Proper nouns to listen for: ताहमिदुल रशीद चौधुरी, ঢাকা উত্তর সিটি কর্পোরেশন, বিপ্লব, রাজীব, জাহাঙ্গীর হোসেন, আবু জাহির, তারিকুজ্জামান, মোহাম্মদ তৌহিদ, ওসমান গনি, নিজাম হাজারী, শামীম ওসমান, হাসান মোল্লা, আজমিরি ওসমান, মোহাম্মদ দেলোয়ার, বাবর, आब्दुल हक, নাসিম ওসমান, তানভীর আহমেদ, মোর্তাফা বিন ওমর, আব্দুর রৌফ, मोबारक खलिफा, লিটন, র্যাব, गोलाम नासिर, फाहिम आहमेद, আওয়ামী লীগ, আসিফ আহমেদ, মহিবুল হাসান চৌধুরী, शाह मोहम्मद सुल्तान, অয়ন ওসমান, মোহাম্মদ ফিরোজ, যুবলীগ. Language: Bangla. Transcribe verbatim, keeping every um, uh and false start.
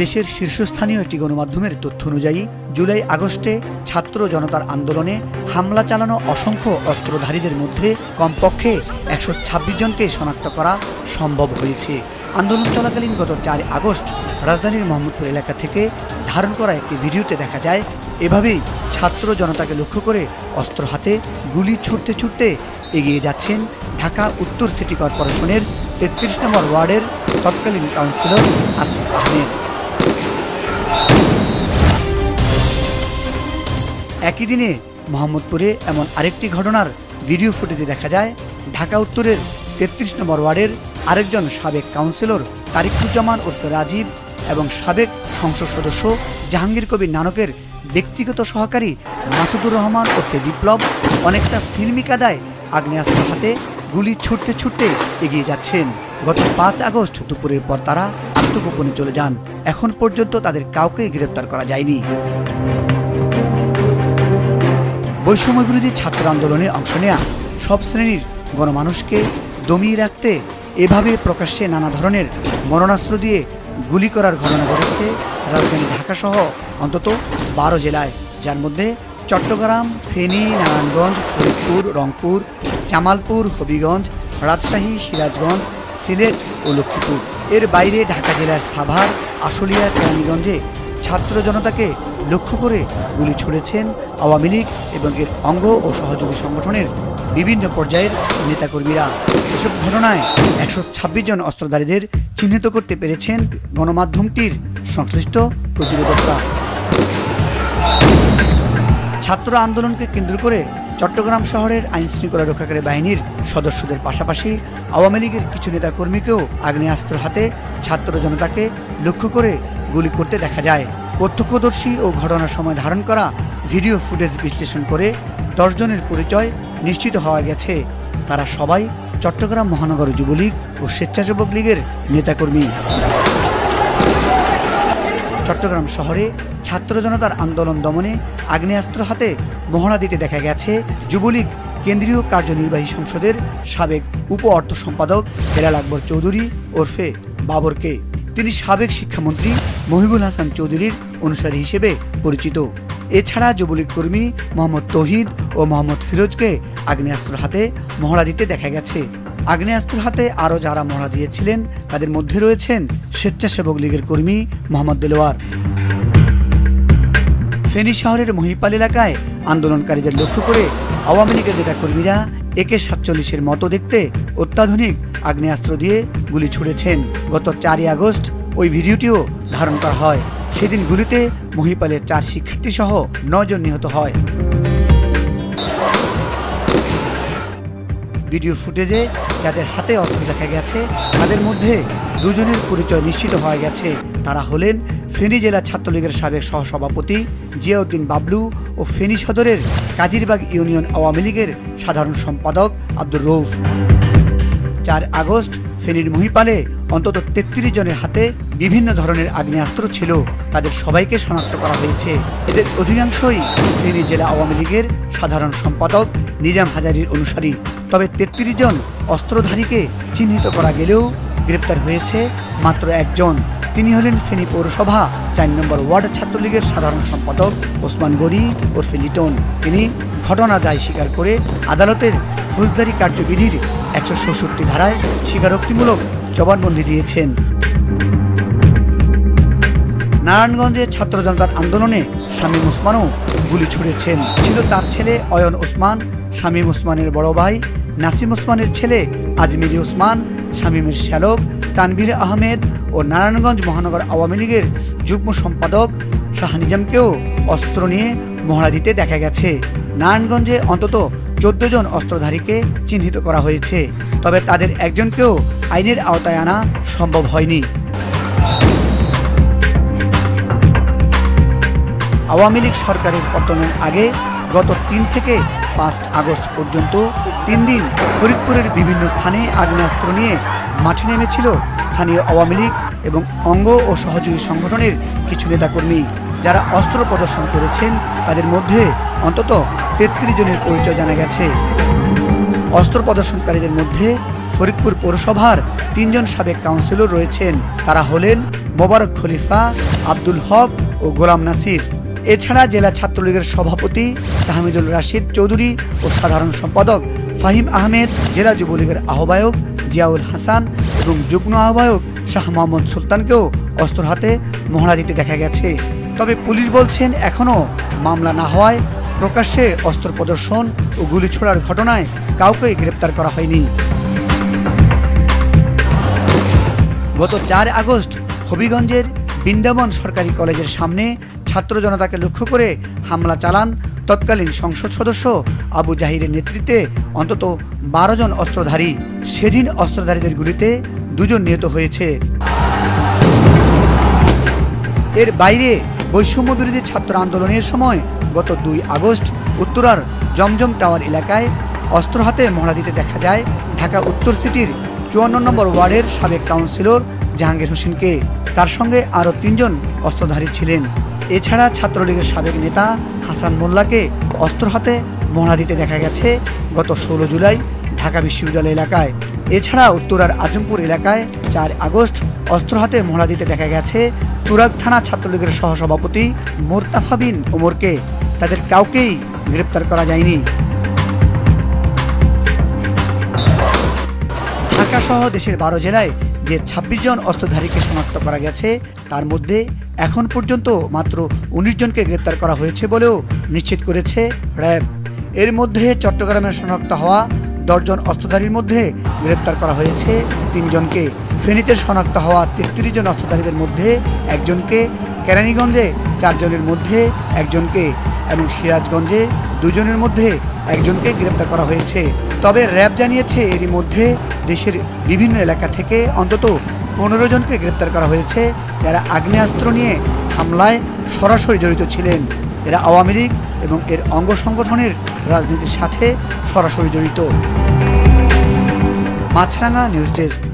দেশের শীর্ষস্থানীয় একটি গণমাধ্যমের তথ্য অনুযায়ী জুলাই আগস্টে ছাত্র জনতার আন্দোলনে হামলা চালানো অসংখ্য অস্ত্রধারীদের মধ্যে কমপক্ষে একশো ছাব্বিশ জনকে শনাক্ত করা সম্ভব হয়েছে। আন্দোলন চলাকালীন গত চার আগস্ট রাজধানীর মোহাম্মদপুর এলাকা থেকে ধারণ করা একটি ভিডিওতে দেখা যায়, এভাবেই ছাত্র জনতাকে লক্ষ্য করে অস্ত্র হাতে গুলি ছুটতে ছুটতে এগিয়ে যাচ্ছেন ঢাকা উত্তর সিটি কর্পোরেশনের তেত্রিশ নম্বর ওয়ার্ডের তৎকালীন কাউন্সিলর আসিফ আহমেদ। একই দিনে মোহাম্মদপুরে এমন আরেকটি ঘটনার ভিডিও ফুটেজে দেখা যায় ঢাকা উত্তরের তেত্রিশ নম্বর ওয়ার্ডের আরেকজন সাবেক কাউন্সিলর তারিকুজ্জামান ওরফে রাজীব এবং সাবেক সংসদ সদস্য জাহাঙ্গীর কবির নানকের ব্যক্তিগত সহকারী মাসুদুর রহমান ওরফে বিপ্লব অনেকটা ফিল্মি কাদায় আগ্নেয়াস্ত্র হাতে গুলি ছুটতে ছুটতে এগিয়ে যাচ্ছেন। গত পাঁচ আগস্ট দুপুরের পর তারা আত্মগোপনে চলে যান। এখন পর্যন্ত তাদের কাউকে গ্রেপ্তার করা যায়নি। বৈষম্য বিরোধী ছাত্র আন্দোলনে অংশ নেয়া সব শ্রেণীর গণমানুষকে দমিয়ে রাখতে এভাবে প্রকাশ্যে নানা ধরনের মরণাস্ত্র দিয়ে গুলি করার ঘটনা ঘটেছে রাজধানী ঢাকাসহ অন্তত বারো জেলায়, যার মধ্যে চট্টগ্রাম, ফেনী, নারায়ণগঞ্জ, ফরিদপুর, রংপুর, জামালপুর, হবিগঞ্জ, রাজশাহী, সিরাজগঞ্জ, সিলেট ও লক্ষ্মীপুর। এর বাইরে ঢাকা জেলার সাভার, আশুলিয়া, কেরানীগঞ্জে ছাত্র জনতাকে লক্ষ্য করে গুলি ছুড়েছেন আওয়ামী লীগ এবং এর অঙ্গ ও সহযোগী সংগঠনের বিভিন্ন পর্যায়ের নেতাকর্মীরা। এসব ঘটনায় একশো ছাব্বিশ জন অস্ত্রধারীদের চিহ্নিত করতে পেরেছেন গণমাধ্যমটির সংশ্লিষ্ট প্রতিবেদকরা। ছাত্র আন্দোলনকে কেন্দ্র করে চট্টগ্রাম শহরের আইন শৃঙ্খলা রক্ষাকারী বাহিনীর সদস্যদের পাশাপাশি আওয়ামী লীগের কিছু নেতাকর্মীকেও আগ্নেয়াস্ত্র হাতে ছাত্র জনতাকে লক্ষ্য করে গুলি করতে দেখা যায়। প্রত্যক্ষদর্শী ও ঘটনার সময় ধারণ করা ভিডিও ফুটেজ বিশ্লেষণ করে দশ জনের পরিচয় নিশ্চিত হওয়া গেছে। তারা সবাই চট্টগ্রাম মহানগর যুবলীগ ও স্বেচ্ছাসেবক লীগের নেতাকর্মী। চট্টগ্রাম শহরে ছাত্র জনতার আন্দোলন দমনে আগ্নেয়াস্ত্র হাতে মহড়া দিতে দেখা গেছে যুবলীগ কেন্দ্রীয় কার্যনির্বাহী সংসদের সাবেক উপ অর্থ সম্পাদক হেলাল আকবর চৌধুরী ওরফে বাবরকে। তিনি সাবেক শিক্ষামন্ত্রী মহিবুল হাসান চৌধুরীর অনুসারী হিসেবে পরিচিত। এছাড়া যুবলীগ কর্মী মোহাম্মদ তৌহিদ ও মোহাম্মদ ফিরোজকে আগ্নেয়াস্ত্র হাতে মহড়া দিতে দেখা গেছে। আগ্নেয়াস্ত্র হাতে আরও যারা মহড়া দিয়েছিলেন তাদের মধ্যে রয়েছেন স্বেচ্ছাসেবক লীগের কর্মী মোহাম্মদ দেলোয়ার। ফেনী শহরের মহিপাল এলাকায় আন্দোলনকারীদের লক্ষ্য করে আওয়ামী লীগের নেতাকর্মীরা একে সাতচল্লিশের মতো দেখতে অত্যাধুনিক আগ্নেয়াস্ত্র দিয়ে গুলি ছুড়েছেন। গত চারই আগস্ট ওই ভিডিওটিও ধারণ করা হয়। সেদিন গুলিতে মহিপালের চার শিক্ষার্থী সহ নয় জন নিহত হয়। ভিডিও ফুটেজে যাদের হাতে অস্ত্র দেখা গেছে তাদের মধ্যে দুজনের পরিচয় নিশ্চিত হয়ে গেছে। তারা হলেন ফেনী জেলা ছাত্রলীগের সাবেক সহসভাপতি জিয়াউদ্দিন বাবলু ও ফেনী সদরের কাজিরবাগ ইউনিয়ন আওয়ামী লীগের সাধারণ সম্পাদক আব্দুর রৌফ। চার আগস্ট ফেনীর মহিপালে অন্তত তেত্রিশ জনের হাতে বিভিন্ন ধরনের আগ্নেয়াস্ত্র ছিল। তাদের সবাইকে শনাক্ত করা হয়েছে। এদের অধিকাংশই ফেনী জেলা আওয়ামী লীগের সাধারণ সম্পাদক নিজাম হাজারীর অনুসারী। তবে তেত্রিশ জন অস্ত্রধারীকে চিহ্নিত করা গেলেও গ্রেপ্তার হয়েছে মাত্র একজন। তিনি হলেন ফেনী পৌরসভা চার নম্বর ওয়ার্ড ছাত্রলীগের সাধারণ সম্পাদক ওসমান গনি ওরফে লিটন। তিনি ঘটনা দায় স্বীকার করে আদালতের ফৌজদারি কার্যবিধির একশো ষষ্ঠী ধারায় স্বীকারোক্তিমূলক জবানবন্দি দিয়েছেন। নারায়ণগঞ্জে ছাত্র জনতার আন্দোলনে শামীম ওসমানও গুলি ছুড়েছেন। ছিল তার ছেলে অয়ন ওসমান, শামীম ওসমানের বড় ভাই নাসিম ওসমানের ছেলে আজমিরি ওসমান, শামীমের শ্যালক তানভীর আহমেদ ও নারায়ণগঞ্জ মহানগর আওয়ামী লীগের যুগ্ম সম্পাদক শাহনিজামকেও অস্ত্র নিয়ে মহড়া দিতে দেখা গেছে। নারায়ণগঞ্জে অন্তত চোদ্দ জন অস্ত্রধারীকে চিহ্নিত করা হয়েছে, তবে তাদের একজনকেও আইনের আওতায় আনা সম্ভব হয়নি। আওয়ামী লীগ সরকারের পতনের আগে গত তিন থেকে পাঁচ আগস্ট পর্যন্ত তিন দিন ফরিদপুরের বিভিন্ন স্থানে আগ্নেয়াস্ত্র নিয়ে মাঠে নেমেছিল স্থানীয় আওয়ামী লীগ এবং অঙ্গ ও সহযোগী সংগঠনের কিছু নেতাকর্মী। যারা অস্ত্র প্রদর্শন করেছেন তাদের মধ্যে অন্তত তেত্রিশ জনের পরিচয় জানা গেছে। অস্ত্র প্রদর্শনকারীদের মধ্যে फरिदपुर पौरसभार तीन जन साबेक काउन्सिलर रयेछेन तारा हलेन मोबारक खलिफा, आब्दुल हक और गोलाम नासिर। एछाड़ा जिला छात्रलीगर सभापति ताहमिदुल रशीद चौधुरी और साधारण सम्पादक फाहिम आहमेद, जिला युवलीगर आह्वायक जियाउल हासान और जुग्म आह्वायक शाह मोहम्मद सुल्तानकेও अस्त्र हाथे मोहड़ा दिते देखा गेছে। तबे पुलिश बोलছেন এখনো मामला ना হওয়ায় প্রকাশ্যে অস্ত্র প্রদর্শন ও গুলি ছোড়ার ঘটনায় কাউকে গ্রেফতার করা হয়নি। গত চার আগস্ট হবিগঞ্জের বৃন্দাবন সরকারি কলেজের সামনে ছাত্র জনতাকে লক্ষ্য করে হামলা চালান তৎকালীন সংসদ সদস্য আবু জাহিরের নেতৃত্বে অন্তত বারো জন অস্ত্রধারী। সেদিন অস্ত্রধারীদের গুলিতে দুজন নিহত হয়েছে। এর বাইরে বৈষম্য বিরোধী ছাত্র আন্দোলনের সময় গত দুই আগস্ট উত্তরার জমজম টাওয়ার এলাকায় অস্ত্র হাতে মহড়া দিতে দেখা যায় ঢাকা উত্তর সিটির চুয়ান্ন নম্বর ওয়ার্ডের সাবেক কাউন্সিলর জাহাঙ্গীর হোসেনকে। তার সঙ্গে আরও তিনজন অস্ত্রধারী ছিলেন। এছাড়া ছাত্রলীগের সাবেক নেতা হাসান মোল্লাকে অস্ত্র হাতে মহড়া দিতে দেখা গেছে গত ষোলো জুলাই ঢাকা বিশ্ববিদ্যালয় এলাকায়। এছাড়া উত্তরার আজমপুর এলাকায় চার আগস্ট অস্ত্র হাতে মহড়া দিতে দেখা গেছে তুরাগ থানা ছাত্রলীগের সহসভাপতি মোর্তাফা বিন ওমরকে। তাদের কাউকেই গ্রেপ্তার করা যায়নি। ঢাকাসহ দেশের বারো জেলায় যে ছাব্বিশ জন অস্ত্রধারীকে শনাক্ত করা গেছে তার মধ্যে এখন পর্যন্ত মাত্র উনিশ জনকে গ্রেপ্তার করা হয়েছে বলেও নিশ্চিত করেছে র্যাব। এর মধ্যে চট্টগ্রামের শনাক্ত হওয়া দশ জন অস্ত্রধারীর মধ্যে গ্রেপ্তার করা হয়েছে তিন জনকে। ফেনীতে শনাক্ত হওয়া তেত্রিশ জন অস্ত্রধারীদের মধ্যে একজনকে, কেরানীগঞ্জে চারজনের মধ্যে একজনকে এবং সিরাজগঞ্জে দুজনের মধ্যে একজনকে গ্রেপ্তার করা হয়েছে। তবে র্যাব জানিয়েছে এরই মধ্যে দেশের বিভিন্ন এলাকা থেকে অন্তত পনেরো জনকে গ্রেপ্তার করা হয়েছে যারা আগ্নেয়াস্ত্র নিয়ে হামলায় সরাসরি জড়িত ছিলেন। এরা আওয়ামী লীগ এবং এর অঙ্গ সংগঠনের রাজনীতির সাথে সরাসরি জড়িত। Maasranga news desk.